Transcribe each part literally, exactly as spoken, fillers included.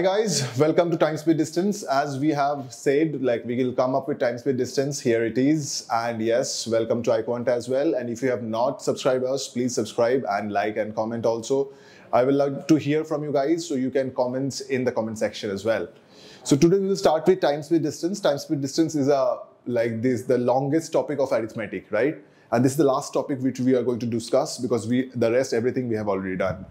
Hi guys, welcome to time speed distance. As we have said, like we will come up with time speed distance. Here it is. And yes, welcome to iQuanta as well. And if you have not subscribed us, please subscribe and like and comment also. I would love to hear from you guys, so you can comment in the comment section as well. So today we will start with time speed distance. Time speed distance is a like this the longest topic of arithmetic, right? And this is the last topic which we are going to discuss, because we the rest everything we have already done.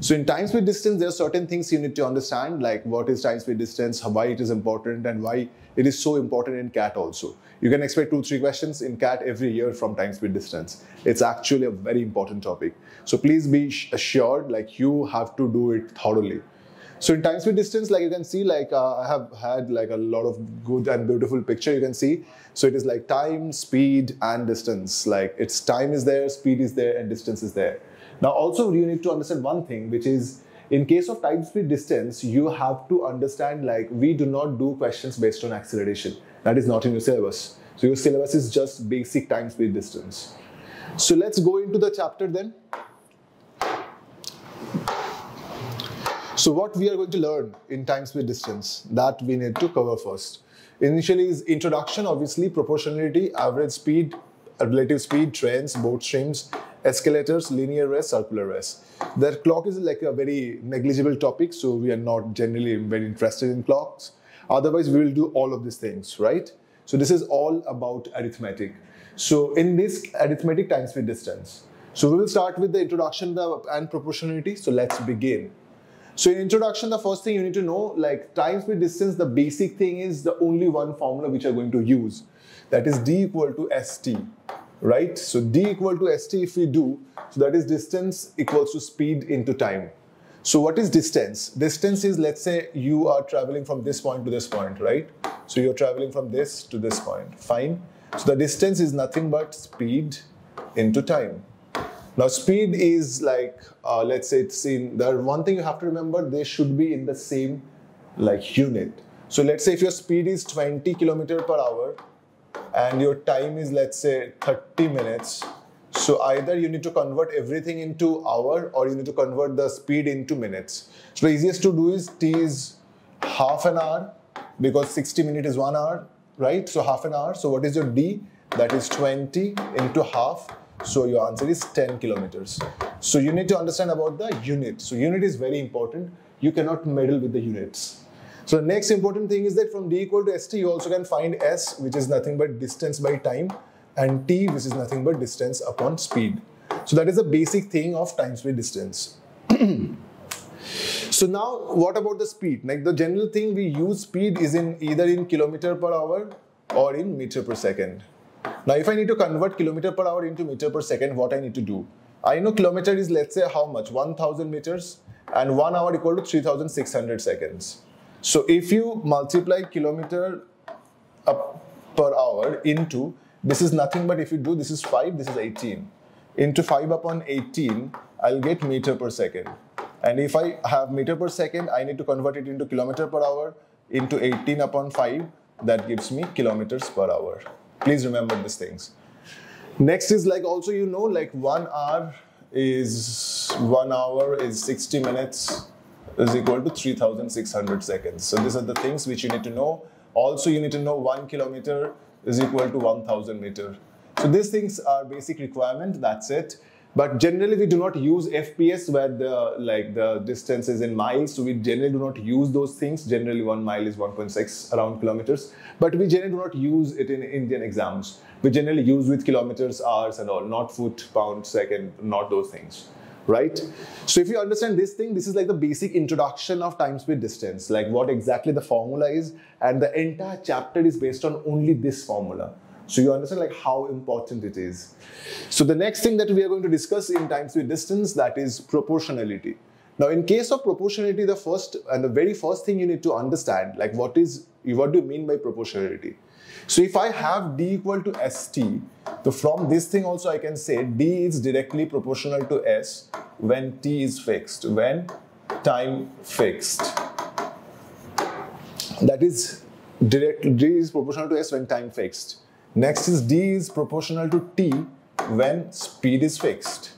So in time speed distance, there are certain things you need to understand, like what is time speed distance, why it is important, and why it is so important in C A T also. You can expect two, three questions in C A T every year from time speed distance. It's actually a very important topic. So please be assured, like you have to do it thoroughly. So in time speed distance, like you can see, like uh, I have had like a lot of good and beautiful picture you can see. So it is like time, speed and distance. Like it's time is there, speed is there and distance is there. Now also you need to understand one thing, which is in case of time speed distance, you have to understand like we do not do questions based on acceleration. That is not in your syllabus. So your syllabus is just basic time speed distance. So let's go into the chapter then. So what we are going to learn in time speed distance, that we need to cover first. Initially is introduction, obviously, proportionality, average speed, relative speed, trends, board streams, escalators, linear race, circular race. The clock is like a very negligible topic, so we are not generally very interested in clocks. Otherwise, we will do all of these things, right? So this is all about arithmetic. So in this arithmetic time speed distance. So we will start with the introduction and proportionality. So let's begin. So in introduction, the first thing you need to know, like time speed distance, the basic thing is the only one formula which you are going to use. That is d equal to st, right? So d equal to st if we do, so that is distance equals to speed into time. So what is distance? Distance is, let's say you are traveling from this point to this point, right? So you're traveling from this to this point, fine. So the distance is nothing but speed into time. Now speed is like, uh, let's say it's in, the one thing you have to remember, they should be in the same like unit. So let's say if your speed is twenty kilometers per hour and your time is, let's say, thirty minutes. So either you need to convert everything into hour or you need to convert the speed into minutes. So the easiest to do is T is half an hour, because sixty minutes is one hour, right? So half an hour. So what is your D? That is twenty into half. So your answer is ten kilometers. So you need to understand about the unit. So unit is very important. You cannot meddle with the units. So the next important thing is that from d equal to st, you also can find s, which is nothing but distance by time, and t, which is nothing but distance upon speed. So that is the basic thing of time speed distance. So now what about the speed? Like the general thing we use speed is in either in kilometer per hour or in meter per second. Now, if I need to convert kilometer per hour into meter per second, what I need to do? I know kilometer is, let's say, how much? one thousand meters, and one hour equal to three thousand six hundred seconds. So if you multiply kilometer per hour into, this is nothing but if you do, this is five, this is eighteen. Into five upon eighteen, I'll get meter per second. And if I have meter per second, I need to convert it into kilometer per hour into eighteen upon five. That gives me kilometers per hour. Please remember these things. Next is like also you know like one hour is one hour is sixty minutes is equal to three thousand six hundred seconds. So these are the things which you need to know. Also you need to know one kilometer is equal to one thousand meter. So these things are basic requirement. That's it. But generally we do not use F P S where the like the distance is in miles. So we generally do not use those things. Generally one mile is one point six around kilometers. But we generally do not use it in Indian exams. We generally use with kilometers, hours and all, not foot, pound, second, not those things, right? So if you understand this thing, this is like the basic introduction of time speed distance, like what exactly the formula is, and the entire chapter is based on only this formula. So you understand like how important it is. So the next thing that we are going to discuss in time speed distance, that is proportionality. Now in case of proportionality, the first and the very first thing you need to understand, like what is, what do you mean by proportionality? So if I have d equal to st, so from this thing also I can say d is directly proportional to s when t is fixed, when time fixed. That is directly d is proportional to s when time fixed. Next is d is proportional to t when speed is fixed.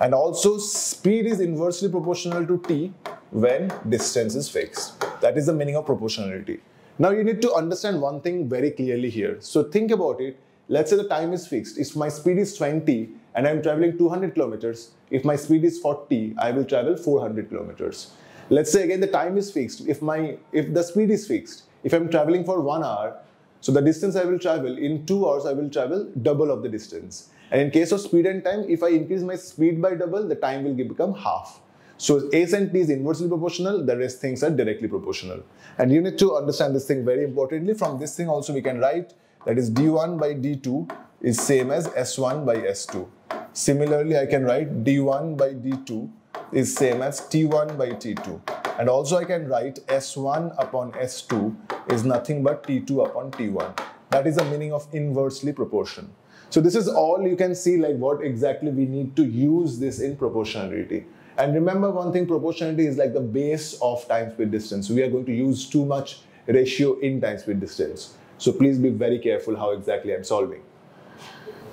And also speed is inversely proportional to t when distance is fixed. That is the meaning of proportionality. Now you need to understand one thing very clearly here. So think about it. Let's say the time is fixed. If my speed is twenty and I'm traveling two hundred kilometers, if my speed is forty, I will travel four hundred kilometers. Let's say again the time is fixed. If my if the speed is fixed, if I'm traveling for one hour, so the distance I will travel in two hours, I will travel double of the distance. And in case of speed and time, if I increase my speed by double, the time will become half. So A's and T's inversely proportional, the rest things are directly proportional. And you need to understand this thing very importantly. From this thing also we can write that is D one by D two is same as S one by S two. Similarly, I can write D one by D two is same as T one by T two. And also I can write S one upon S two is nothing but T two upon T one. That is the meaning of inversely proportion. So this is all you can see, like what exactly we need to use this in proportionality. And remember one thing, proportionality is like the base of time speed distance. We are going to use too much ratio in time speed distance. So please be very careful how exactly I'm solving.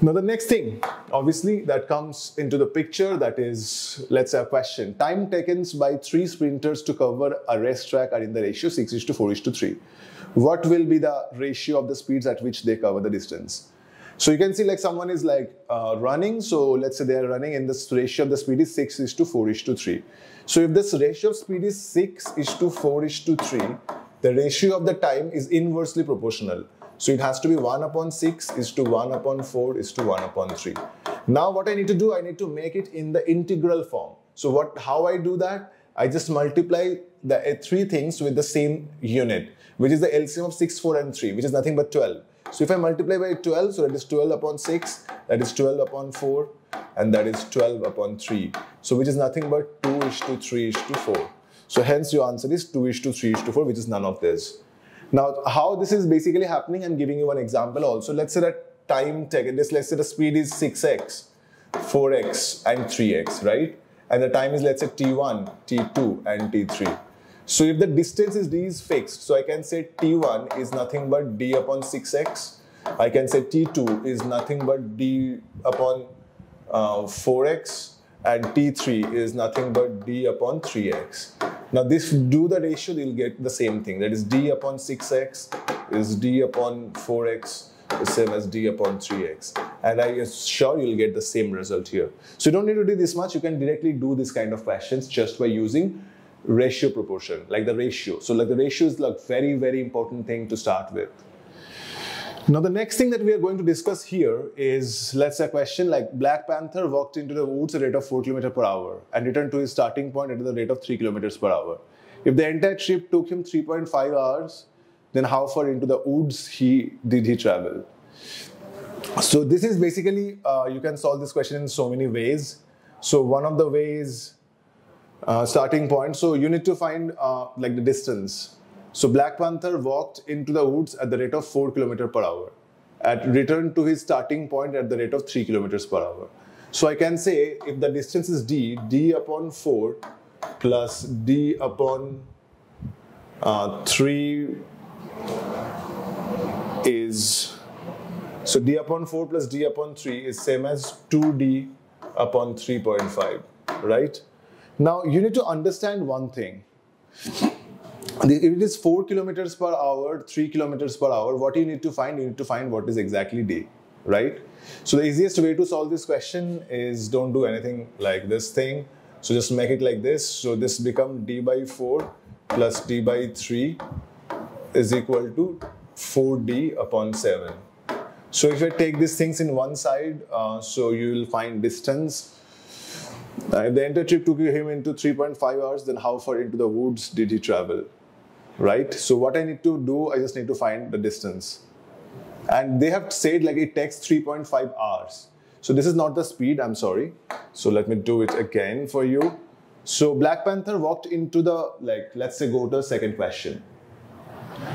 Now the next thing, obviously, that comes into the picture, that is, let's say a question. Time taken by three sprinters to cover a race track are in the ratio six is to four is to three. What will be the ratio of the speeds at which they cover the distance? So you can see like someone is like uh, running. So let's say they are running and this ratio of the speed is six is to four is to three. So if this ratio of speed is six is to four is to three, the ratio of the time is inversely proportional. So it has to be one upon six is to one upon four is to one upon three. Now what I need to do, I need to make it in the integral form. So what, how I do that? I just multiply the uh, three things with the same unit, which is the L C M of six, four and three, which is nothing but twelve. So if I multiply by twelve, so that is twelve upon six, that is twelve upon four, and that is twelve upon three. So which is nothing but two is to three is to four. So hence your answer is two is to three is to four, which is none of this. Now how this is basically happening, I'm giving you one example also. Let's say that time taken, this, let's say the speed is six x, four x and three x, right? And the time is let's say t one, t two and t three. So if the distance is d is fixed, so I can say t one is nothing but d upon six x. I can say t two is nothing but d upon uh, four x. And t three is nothing but d upon three x. Now this, do the ratio, you'll get the same thing. That is d upon six x is d upon four x is same as d upon three x. And I am sure you'll get the same result here. So you don't need to do this much. You can directly do this kind of questions just by using ratio proportion, like the ratio. So like the ratio is like very, very important thing to start with. Now the next thing that we are going to discuss here is, let's say a question like Black Panther walked into the woods at a rate of four kilometers per hour and returned to his starting point at the rate of three kilometers per hour. If the entire trip took him three point five hours, then how far into the woods he did he travel? So this is basically, uh, you can solve this question in so many ways. So one of the ways, uh, starting point, so you need to find uh, like the distance. So Black Panther walked into the woods at the rate of four kilometers per hour and returned to his starting point at the rate of three kilometers per hour. So I can say if the distance is d, d upon four plus d upon uh, three is, so d upon four plus d upon three is same as two d upon three point five, right? Now you need to understand one thing. If it is four kilometers per hour, three kilometers per hour, what you need to find? You need to find what is exactly d, right? So the easiest way to solve this question is don't do anything like this thing. So just make it like this. So this becomes d by four plus d by three is equal to four d upon seven. So if I take these things in one side, uh, so you will find distance. Now, if the entire trip took him into three point five hours, then how far into the woods did he travel, right? So what I need to do, I just need to find the distance. And they have said like it takes three point five hours. So this is not the speed, I'm sorry. So let me do it again for you. So Black Panther walked into the, like, let's say go to the second question.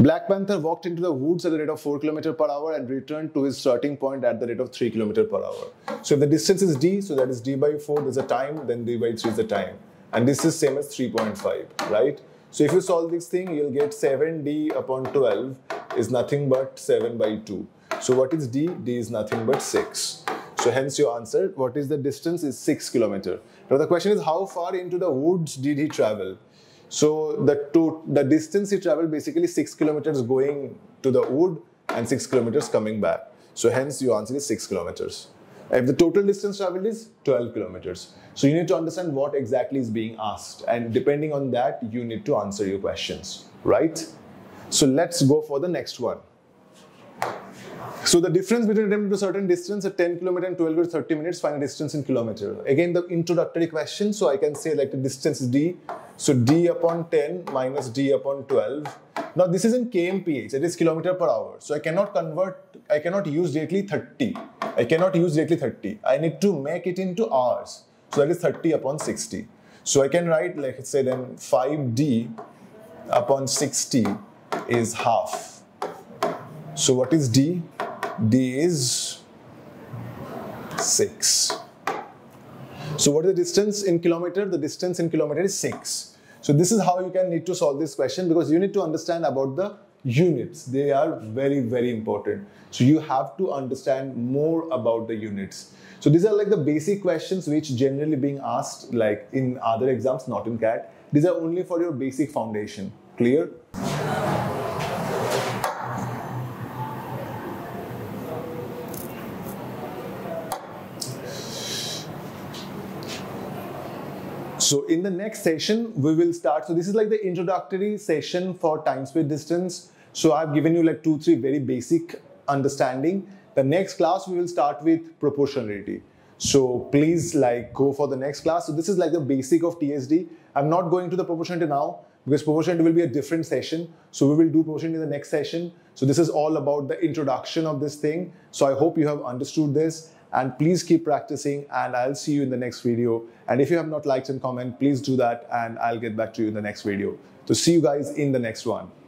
Black Panther walked into the woods at the rate of four kilometers per hour and returned to his starting point at the rate of three kilometers per hour. So if the distance is d, so that is d by four, there's a time, then d by three is the time. And this is same as three point five, right? So if you solve this thing, you'll get seven d upon twelve is nothing but seven by two. So what is d? D is nothing but six. So hence your answer, what is the distance, is six kilometers. Now the question is how far into the woods did he travel? So the to, the distance he traveled basically six kilometers going to the wood and six kilometers coming back. So hence your answer is six kilometers. If the total distance traveled is twelve kilometers. So you need to understand what exactly is being asked, and depending on that you need to answer your questions, right? So let's go for the next one. So the difference between them to certain distance at ten kilometers and twelve or thirty minutes, find distance in kilometer. Again, the introductory question, so I can say like the distance is D. So D upon ten minus D upon twelve. Now this is in K M P H, it is kilometer per hour. So I cannot convert, I cannot use directly thirty. I cannot use directly thirty. I need to make it into hours. So that is thirty upon sixty. So I can write, like say then five D upon sixty is half. So what is D? D is six. So what is the distance in kilometer? The distance in kilometer is six. So this is how you can need to solve this question, because you need to understand about the units. They are very, very important. So you have to understand more about the units. So these are like the basic questions which generally being asked like in other exams, not in C A T. These are only for your basic foundation. Clear? So in the next session, we will start. So this is like the introductory session for time-space distance. So I've given you like two, three very basic understanding. The next class, we will start with proportionality. So please like go for the next class. So this is like the basic of T S D. I'm not going to the proportionality now, because proportionality will be a different session. So we will do proportionality in the next session. So this is all about the introduction of this thing. So I hope you have understood this. And please keep practicing, and I'll see you in the next video. And if you have not liked and comment, please do that, and I'll get back to you in the next video. So see you guys in the next one.